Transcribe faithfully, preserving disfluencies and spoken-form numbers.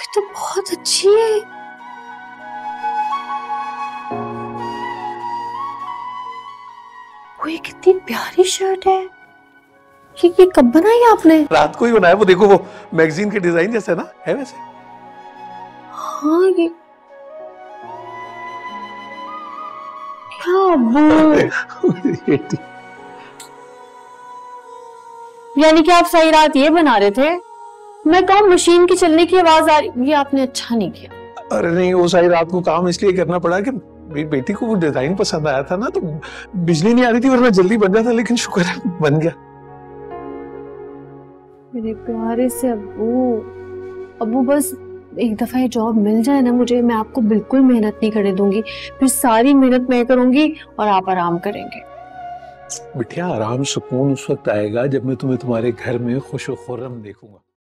कोई तो बहुत अच्छी है। वो ये कितनी प्यारी शर्ट है। ये ये कब बनाई आपने? रात को ही बनाया। वो देखो, वो मैगजीन के डिजाइन जैसा ना है वैसे। हाँ ये क्या यानी कि आप सही रात ये बना रहे थे? मैं कहूँ मशीन की चलने की आवाज आ रही, ये आपने अच्छा नहीं किया। अरे नहीं, वो सारी रात को काम इसलिए करना पड़ा कि बेटी को वो डिजाइन पसंद आया था ना, तो बिजली नहीं आ रही थी वरना जल्दी बन जाता, लेकिन शुक्र है बन गया। मेरे प्यारे से अब्बू, अब्बू बस एक दफा ये जॉब मिल जाए ना मुझे, मैं आपको बिल्कुल मेहनत नहीं करने दूंगी। फिर सारी मेहनत मैं करूंगी और आप आराम करेंगे। बिटिया आराम सुकून उस वक्त आएगा जब मैं तुम्हें तुम्हारे घर में खुश और खुर्रम देखूंगा।